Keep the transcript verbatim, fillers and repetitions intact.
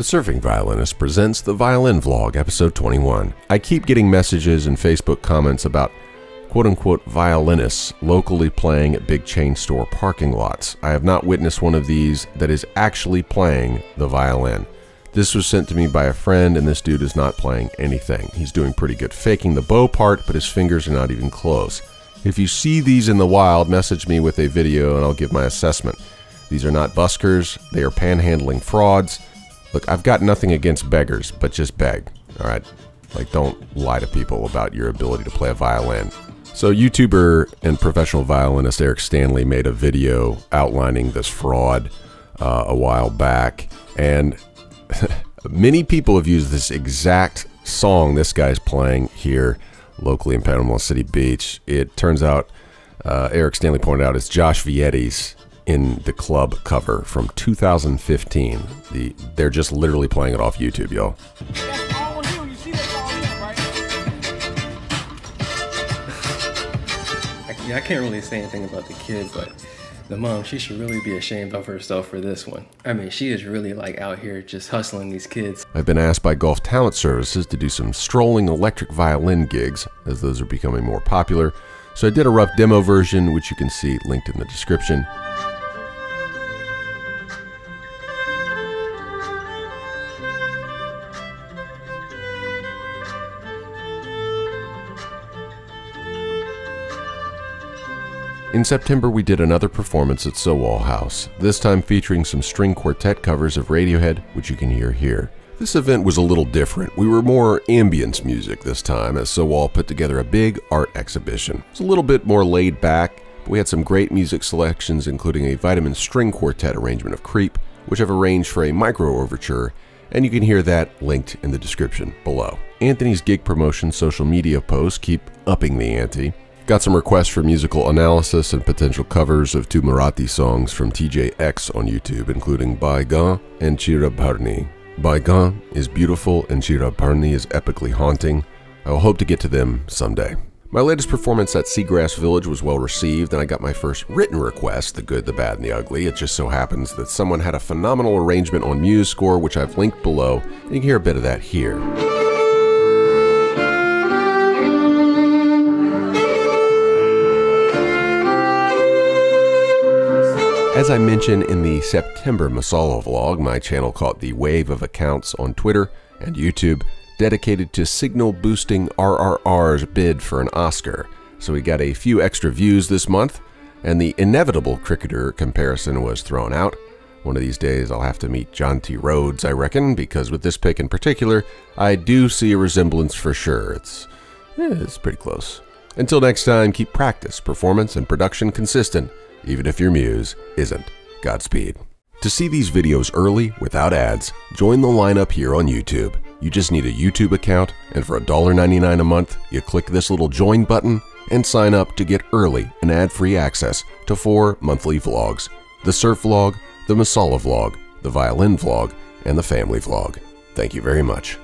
The Surfing Violinist presents The Violin Vlog, episode twenty-one. I keep getting messages and Facebook comments about quote-unquote violinists locally playing at big chain store parking lots. I have not witnessed one of these that is actually playing the violin. This was sent to me by a friend, and this dude is not playing anything. He's doing pretty good faking the bow part, but his fingers are not even close. If you see these in the wild, message me with a video and I'll give my assessment. These are not buskers, they are panhandling frauds. Look, I've got nothing against beggars, but just beg, all right? Like, don't lie to people about your ability to play a violin. So YouTuber and professional violinist Eric Stanley made a video outlining this fraud uh, a while back, and many people have used this exact song this guy's playing here locally in Panama City Beach. It turns out, uh, Eric Stanley pointed out, it's Josh Vietti's In the Club cover from two thousand fifteen. The they're just literally playing it off YouTube, y'all. Yeah, I can't really say anything about the kid, but the mom, she should really be ashamed of herself for this one. I mean, she is really like out here just hustling these kids. I've been asked by Golf Talent Services to do some strolling electric violin gigs, as those are becoming more popular. So I did a rough demo version, which you can see linked in the description. In September, we did another performance at Sowall House, this time featuring some string quartet covers of Radiohead, which you can hear here. This event was a little different. We were more ambience music this time, as Sowall put together a big art exhibition. It was a little bit more laid back, but we had some great music selections, including a Vitamin String Quartet arrangement of Creep, which I've arranged for a micro overture, and you can hear that linked in the description below. Anthony's gig promotion social media posts keep upping the ante. Got some requests for musical analysis and potential covers of two Marathi songs from T J X on YouTube, including Baigan and Chira Bharni. Baigan is beautiful and Chira Bharni is epically haunting. I will hope to get to them someday. My latest performance at Seagrass Village was well received, and I got my first written request, The Good, the Bad, and the Ugly. It just so happens that someone had a phenomenal arrangement on MuseScore, which I've linked below, and you can hear a bit of that here. As I mentioned in the September Masala vlog, my channel caught the wave of accounts on Twitter and YouTube dedicated to signal boosting R R R's bid for an Oscar. So we got a few extra views this month, and the inevitable cricketer comparison was thrown out. One of these days I'll have to meet Jonty Rhodes, I reckon, because with this pick in particular, I do see a resemblance for sure. It's, eh, it's pretty close. Until next time, keep practice, performance, and production consistent, even if your muse isn't. Godspeed. To see these videos early, without ads, join the lineup here on YouTube. You just need a YouTube account, and for a dollar ninety-nine a month, you click this little join button and sign up to get early and ad-free access to four monthly vlogs: the Surf Vlog, the Masala Vlog, the Violin Vlog, and the Family Vlog. Thank you very much.